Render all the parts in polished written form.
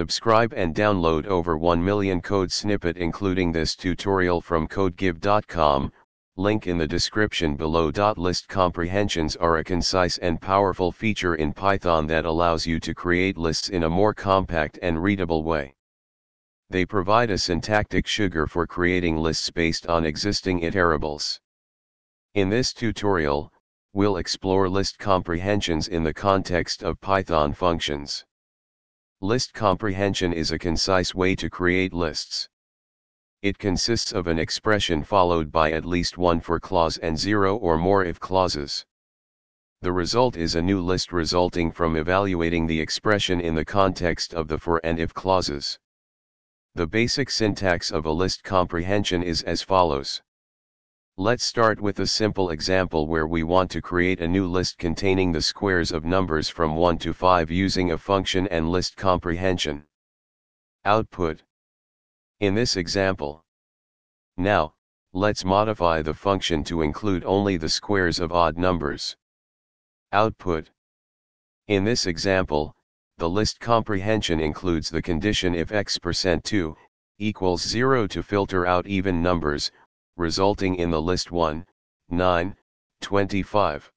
Subscribe and download over 1 million code snippet including this tutorial from CodeGive.com, link in the description below. List comprehensions are a concise and powerful feature in Python that allows you to create lists in a more compact and readable way. They provide a syntactic sugar for creating lists based on existing iterables. In this tutorial, we'll explore list comprehensions in the context of Python functions. List comprehension is a concise way to create lists. It consists of an expression followed by at least one for clause and 0 or more if clauses. The result is a new list resulting from evaluating the expression in the context of the for and if clauses. The basic syntax of a list comprehension is as follows. Let's start with a simple example where we want to create a new list containing the squares of numbers from 1 to 5 using a function and list comprehension. Output. In this example. Now, let's modify the function to include only the squares of odd numbers. Output. In this example, the list comprehension includes the condition if x%2 equals 0 to filter out even numbers, resulting in the list 1, 9, 25.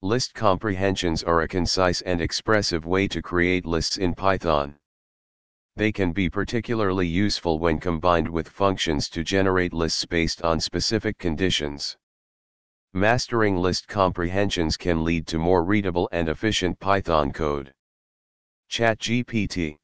List comprehensions are a concise and expressive way to create lists in Python. They can be particularly useful when combined with functions to generate lists based on specific conditions. Mastering list comprehensions can lead to more readable and efficient Python code. ChatGPT